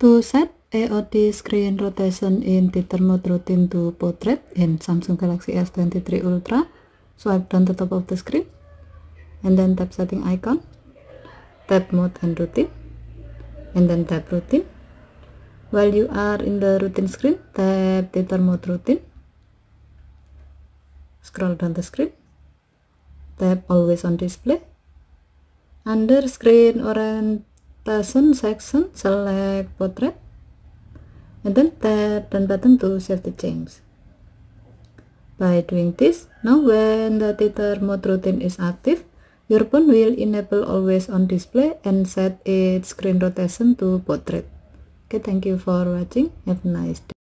To set AOD screen rotation in tilt mode routine to portrait in Samsung Galaxy S23 Ultra, swipe down the top of the screen and then tap setting icon, tap mode and routine, and then tap routine. While you are in the routine screen, tap tilt mode routine, scroll down the screen, tap always on display. Under screen orientation section, select portrait and then tap down button to save the change. By doing this, now when the tilt mode routine is active, your phone will enable always on display and set its screen rotation to portrait. Okay, thank you for watching. Have a nice day.